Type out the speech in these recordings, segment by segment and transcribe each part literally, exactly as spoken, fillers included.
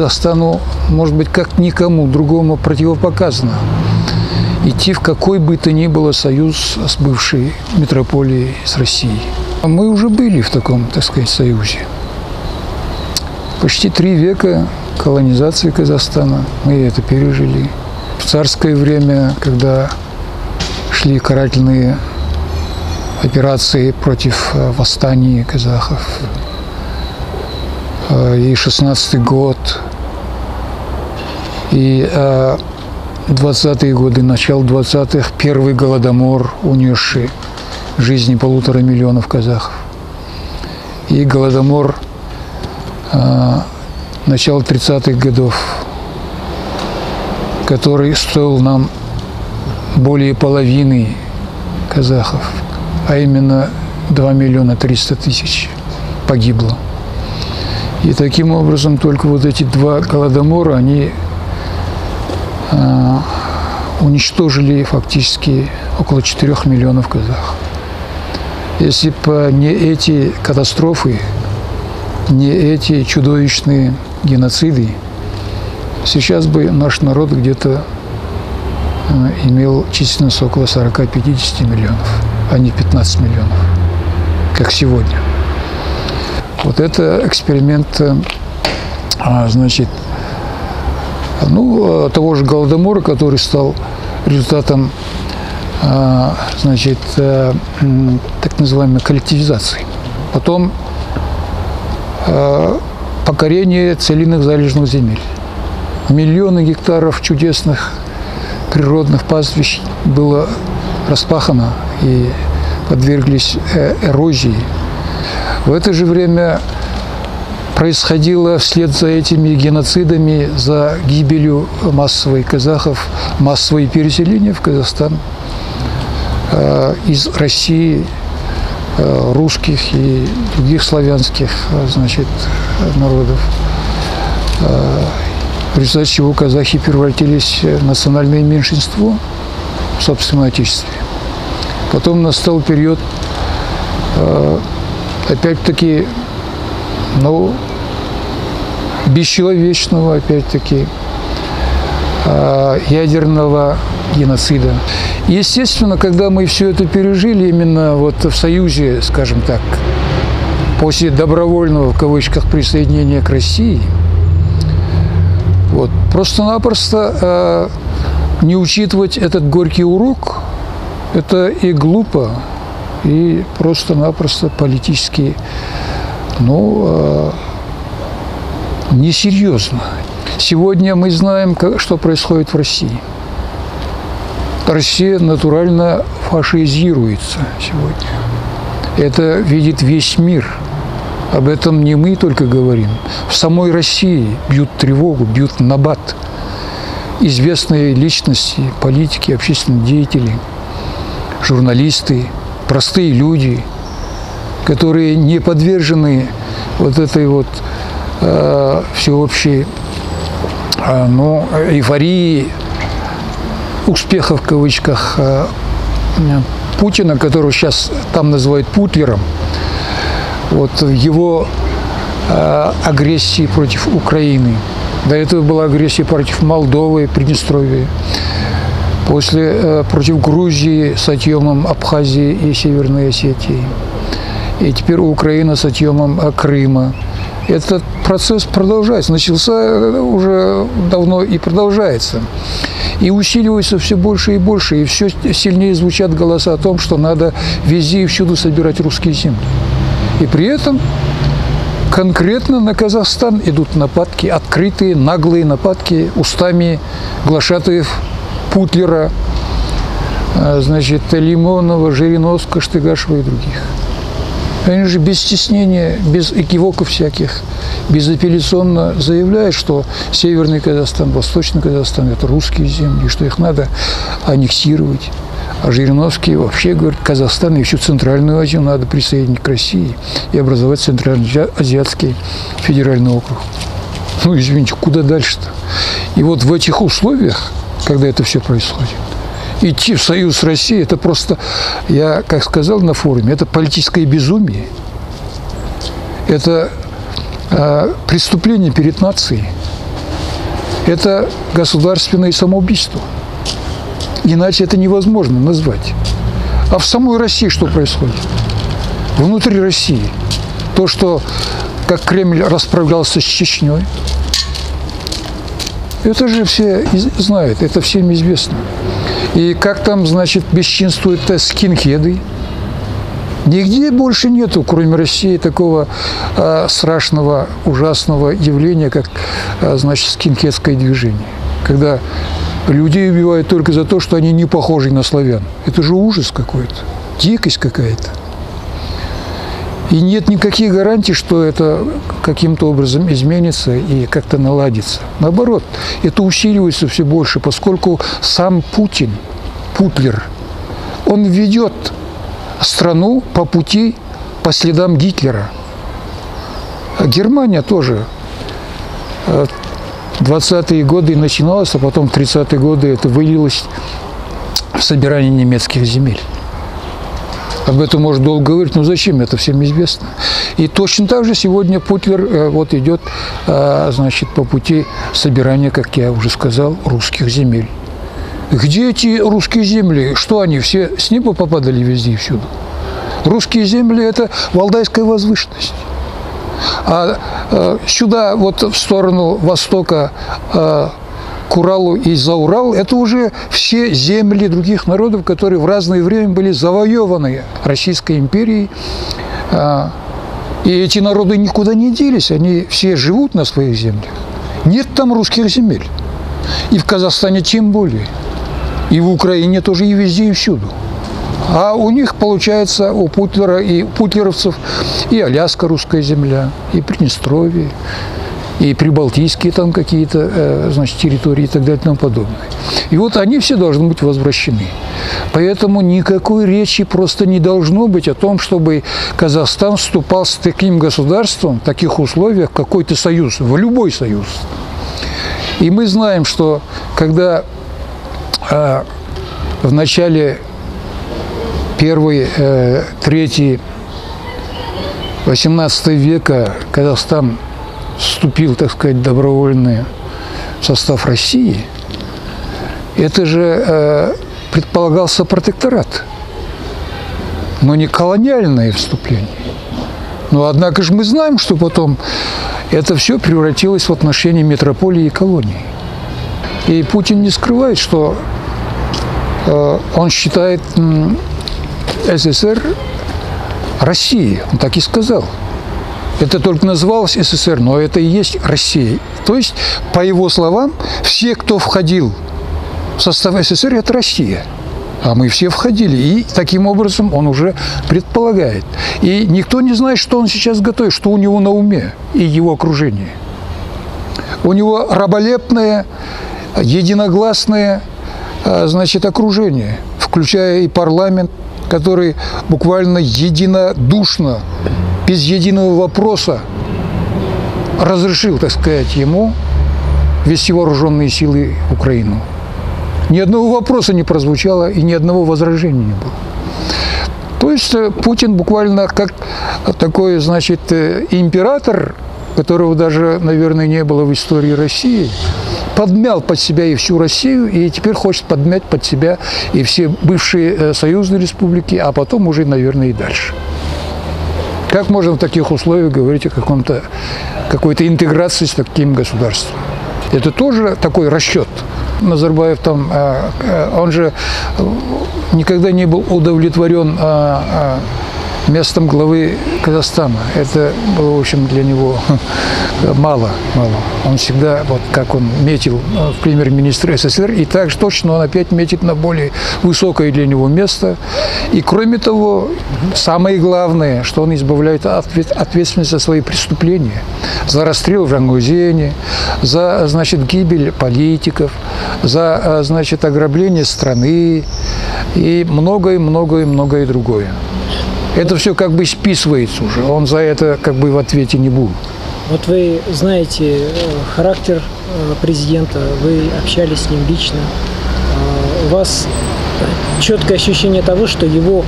Казахстану, может быть, как никому другому противопоказано идти в какой бы то ни было союз с бывшей метрополией, с Россией. Мы уже были в таком, так сказать, союзе. Почти три века колонизации Казахстана, мы это пережили. В царское время, когда шли карательные операции против восстаний казахов, и шестнадцатый год, и двадцатые годы, начало двадцатых, первый голодомор, унесший жизни полутора миллионов казахов, и голодомор начала тридцатых годов, который стоил нам более половины казахов, а именно два миллиона триста тысяч погибло. И таким образом только вот эти два голодомора, они э, уничтожили фактически около четырёх миллионов казахов. Если бы не эти катастрофы, не эти чудовищные геноциды, сейчас бы наш народ где-то э, имел численность около сорока-пятидесяти миллионов, а не пятнадцати миллионов, как сегодня. Вот это эксперимент, значит, ну, того же голодомора, который стал результатом, значит, так называемой коллективизации. Потом покорение целинных залежных земель. Миллионы гектаров чудесных природных пастбищ было распахано и подверглись эрозии. В это же время происходило вслед за этими геноцидами, за гибелью массовой казахов, массовое переселение в Казахстан из России, русских и других славянских, значит, народов, в результате чего казахи превратились в национальное меньшинство в собственном отечестве. Потом настал период, опять-таки, ну, бесчеловечного, опять-таки, ядерного геноцида. Естественно, когда мы все это пережили, именно вот в союзе, скажем так, после добровольного, в кавычках, присоединения к России, вот, просто-напросто не учитывать этот горький урок, это и глупо, и просто-напросто политически, ну, э, несерьезно. Сегодня мы знаем, как, что происходит в России. Россия натурально фашизируется сегодня. Это видит весь мир. Об этом не мы только говорим. В самой России бьют тревогу, бьют набат. Известные личности, политики, общественные деятели, журналисты, простые люди, которые не подвержены вот этой вот э, всеобщей э, ну, эйфории успеха, в кавычках, э, Путина, которого сейчас там называют Путлером, вот, его э, агрессии против Украины. До этого была агрессия против Молдовы, Приднестровья. После э, против Грузии с отъемом Абхазии и Северной Осетии. И теперь Украина с отъемом э, Крыма. Этот процесс продолжается. Начался уже давно и продолжается. И усиливается все больше и больше. И все сильнее звучат голоса о том, что надо везде и всюду собирать русские земли. И при этом конкретно на Казахстан идут нападки, открытые, наглые нападки устами глашатаев Путлера, значит, Лимонова, Жириновского, Штыгашева и других. Они же без стеснения, без экивоков всяких, безапелляционно заявляют, что Северный Казахстан, Восточный Казахстан – это русские земли, что их надо аннексировать. А Жириновский вообще говорит, Казахстан и всю Центральную Азию надо присоединить к России и образовать Центральноазиатский федеральный округ. Ну, извините, куда дальше-то? И вот в этих условиях, когда это все происходит, идти в союз с Россией, это просто, я как сказал на форуме, это политическое безумие. Это э, преступление перед нацией. это государственное самоубийство. Иначе это невозможно назвать. А в самой России что происходит? Внутри России. То, что как Кремль расправлялся с Чечней, это же все знают, это всем известно. И как там, значит, бесчинствуют скинхеды. Нигде больше нету, кроме России, такого э, страшного, ужасного явления, как, э, значит, скинхедское движение. Когда людей убивают только за то, что они не похожи на славян. Это же ужас какой-то, дикость какая-то. И нет никаких гарантий, что это каким-то образом изменится и как-то наладится. Наоборот, это усиливается все больше, поскольку сам Путин, Путлер, он ведет страну по пути, по следам Гитлера. А Германия тоже двадцатые годы начиналась, а потом тридцатые годы это вылилось в собирание немецких земель. Об этом можно долго говорить, но зачем, это всем известно. И точно так же сегодня Путлер вот идет, значит, по пути собирания, как я уже сказал, русских земель. Где эти русские земли? Что они, все с неба попадали везде и всюду? Русские земли – это Валдайская возвышенность. А сюда, вот в сторону востока, к Уралу и за Урал, это уже все земли других народов, которые в разное время были завоеваны Российской империей. И эти народы никуда не делись, они все живут на своих землях. Нет там русских земель. И в Казахстане тем более. И в Украине тоже, и везде, и всюду. А у них, получается, у Путлера и путлеровцев и Аляска, русская земля, и Приднестровье, и прибалтийские там какие-то, значит, территории и так далее и тому подобное. И вот они все должны быть возвращены. Поэтому никакой речи просто не должно быть о том, чтобы Казахстан вступал с таким государством, в таких условиях, в какой-то союз, в любой союз. И мы знаем, что когда э, в начале первой, э, третьей, восемнадцатого века Казахстан вступил, так сказать, добровольно в состав России, это же э, предполагался протекторат, но не колониальное вступление. Но однако же мы знаем, что потом это все превратилось в отношения метрополии и колонии. И Путин не скрывает, что э, он считает э, СССР Россией. Он так и сказал. Это только называлось СССР, но это и есть Россия. То есть, по его словам, все, кто входил в состав СССР, это Россия. А мы все входили. И таким образом он уже предполагает. И никто не знает, что он сейчас готовит, что у него на уме и его окружение. У него раболепное, единогласное, значит, окружение, включая и парламент, который буквально единодушно, без единого вопроса разрешил, так сказать, ему ввести вооруженные силы в Украину. Ни одного вопроса не прозвучало и ни одного возражения не было. То есть Путин буквально как такой, значит, император, которого даже, наверное, не было в истории России, подмял под себя и всю Россию, и теперь хочет подмять под себя и все бывшие союзные республики, а потом уже, наверное, и дальше. Как можно в таких условиях говорить о каком-то, какой-то интеграции с таким государством? Это тоже такой расчет. Назарбаев там, он же никогда не был удовлетворен местом главы Казахстана. Это было, в общем, для него мало, мало. Он всегда, вот как он метил в премьер-министр СССР, и так же точно он опять метит на более высокое для него место. И кроме того, самое главное, что он избавляет от ответственности за свои преступления, за расстрел в Жангузене, за, значит, гибель политиков, за, значит, ограбление страны и многое-многое-многое другое. Это все как бы списывается уже, он за это как бы в ответе не будет. Вот вы знаете характер президента, вы общались с ним лично. У вас четкое ощущение того, что его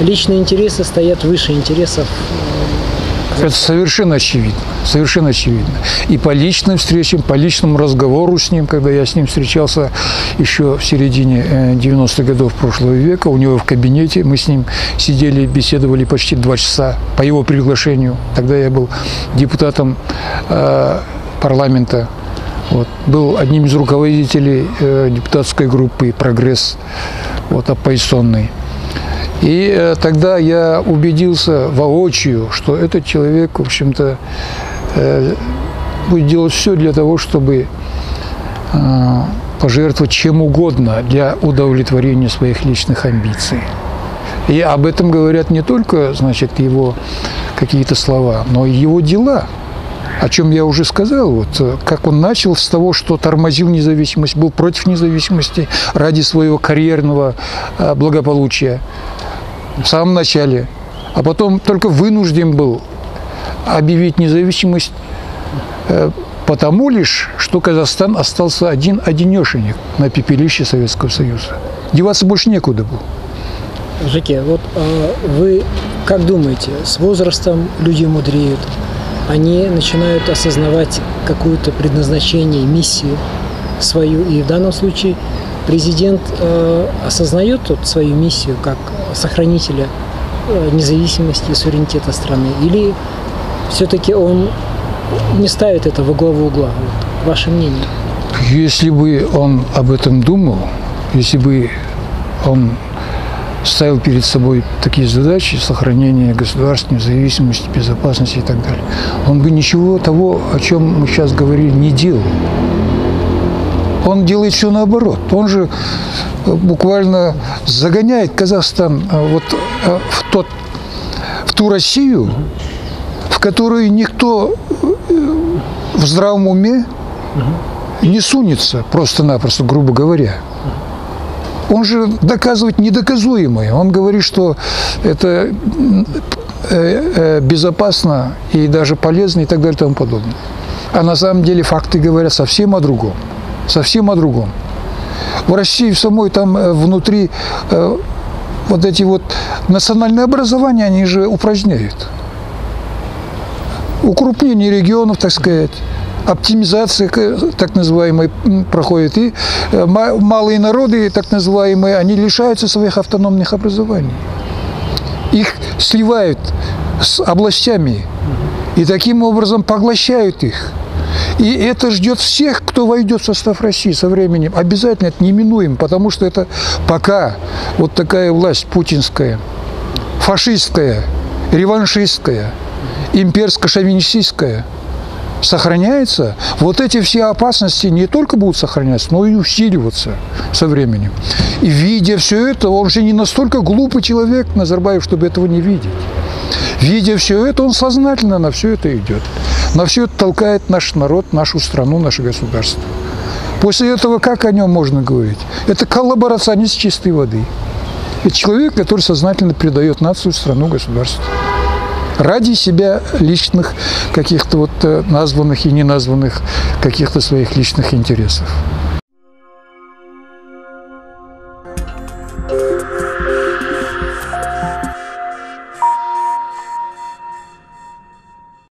личные интересы стоят выше интересов Это совершенно очевидно, совершенно очевидно. И по личным встречам, по личному разговору с ним, когда я с ним встречался еще в середине девяностых годов прошлого века, у него в кабинете, мы с ним сидели, беседовали почти два часа по его приглашению. Тогда я был депутатом э, парламента. Вот. Был одним из руководителей э, депутатской группы «Прогресс», вот, оппозиционной. И э, тогда я убедился воочию, что этот человек, в общем-то, э, будет делать все для того, чтобы э, пожертвовать чем угодно для удовлетворения своих личных амбиций. И об этом говорят не только, значит, его какие-то слова, но и его дела. О чем я уже сказал, вот, как он начал с того, что тормозил независимость, был против независимости ради своего карьерного благополучия в самом начале, а потом только вынужден был объявить независимость потому лишь, что Казахстан остался один-одинешенек на пепелище Советского Союза. Деваться больше некуда было. Жеке, вот а вы как думаете, с возрастом люди мудреют? Они начинают осознавать какое-то предназначение, миссию свою. И в данном случае президент э, осознает вот свою миссию как сохранителя э, независимости и суверенитета страны? Или все-таки он не ставит это во главу угла? Вот, ваше мнение? Если бы он об этом думал, если бы он ставил перед собой такие задачи: сохранение государственной независимости, безопасности и так далее, он бы ничего того, о чем мы сейчас говорили, не делал. Он делает все наоборот. Он же буквально загоняет Казахстан вот в, тот, в ту Россию, в которую никто в здравом уме не сунется, просто-напросто, грубо говоря. Он же доказывает недоказуемое. Он говорит, что это безопасно и даже полезно и так далее и тому подобное. А на самом деле факты говорят совсем о другом. Совсем о другом. В России в самой там внутри вот эти вот национальные образования они же упраздняют. Укрупнение регионов, так сказать. Оптимизация, так называемая, проходит, и малые народы, так называемые, они лишаются своих автономных образований. Их сливают с областями и таким образом поглощают их. И это ждет всех, кто войдет в состав России со временем. Обязательно, это неминуемо, потому что это пока вот такая власть путинская, фашистская, реваншистская, имперско-шовинистическая сохраняется, вот эти все опасности не только будут сохраняться, но и усиливаться со временем. И видя все это, он же не настолько глупый человек, Назарбаев, чтобы этого не видеть. Видя все это, он сознательно на все это идет. На все это толкает наш народ, нашу страну, наше государство. После этого как о нем можно говорить? Это коллаборационист чистой воды. Это человек, который сознательно предает нацию, страну, государство. Ради себя личных, каких-то вот названных и неназванных, каких-то своих личных интересов.